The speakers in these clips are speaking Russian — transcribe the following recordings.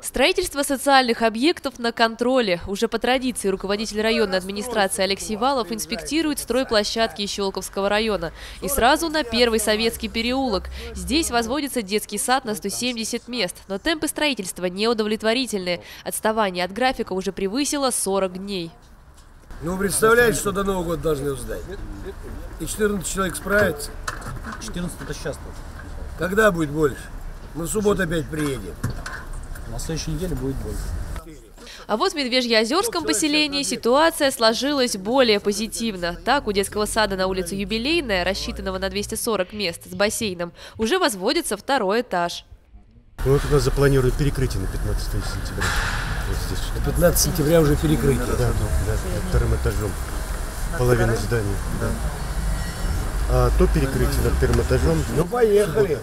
Строительство социальных объектов на контроле. Уже по традиции руководитель районной администрации Алексей Валов инспектирует стройплощадки Щелковского района. И сразу на первый советский переулок. Здесь возводится детский сад на 170 мест. Но темпы строительства неудовлетворительны. Отставание от графика уже превысило 40 дней. Ну, представляете, что до Нового года должны сдать? И 14 человек справится? 14 это сейчас тоже. Когда будет больше? Мы в субботу опять приедем. На следующей неделе будет больше. А вот в Медвежье-Озёрском поселении ситуация сложилась более позитивно. Так, у детского сада на улице Юбилейная, рассчитанного на 240 мест с бассейном, уже возводится второй этаж. Ну, вот у нас запланировано перекрытие на 15 сентября. Вот здесь. На 15 сентября уже перекрытие. Да, вторым этажом. Половина здания. Да. А то перекрытие над первым этажем. Ну, поехали.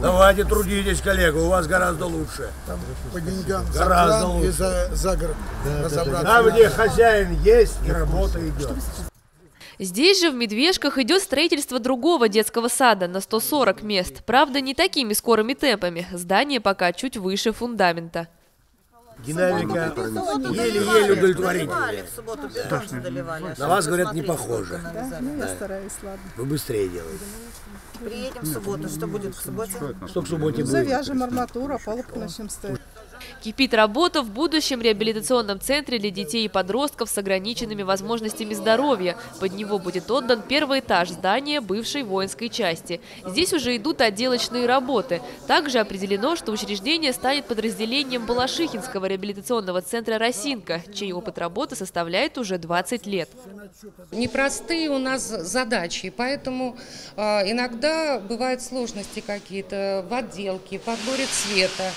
Давайте трудитесь, коллега, у вас гораздо лучше. Там по деньгам гораздо лучше. И за город. Да. Там, где хозяин есть, и работа идет. Здесь же, в Медвежках, идет строительство другого детского сада на 140 мест. Правда, не такими скорыми темпами. Здание пока чуть выше фундамента. Динамика еле-еле удовлетворительная. На вас, говорят, не похоже. Я стараюсь, ладно. Вы быстрее делаете. Приедем в субботу. Что будет в субботе? Что в субботе будет? Завяжем арматуру, а полку начнем ставить. Кипит работа в будущем реабилитационном центре для детей и подростков с ограниченными возможностями здоровья. Под него будет отдан первый этаж здания бывшей воинской части. Здесь уже идут отделочные работы. Также определено, что учреждение станет подразделением Балашихинского реабилитационного центра «Росинка», чей опыт работы составляет уже 20 лет. Непростые у нас задачи, поэтому иногда бывают сложности какие-то в отделке, в подборе цвета.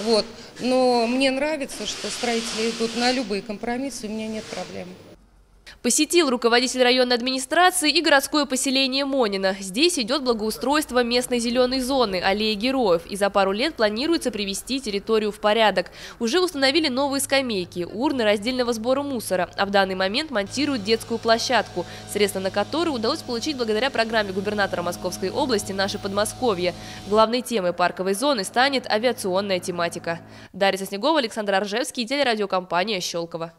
Вот. Но мне нравится, что строители идут на любые компромиссы, у меня нет проблем. Посетил руководитель районной администрации и городское поселение Монино. Здесь идет благоустройство местной зеленой зоны, аллеи героев. И за пару лет планируется привести территорию в порядок. Уже установили новые скамейки, урны раздельного сбора мусора. А в данный момент монтируют детскую площадку, средства на которую удалось получить благодаря программе губернатора Московской области «Наше Подмосковье». Главной темой парковой зоны станет авиационная тематика. Дарья Соснегова, Александр Аржевский, телерадиокомпания «Щелково».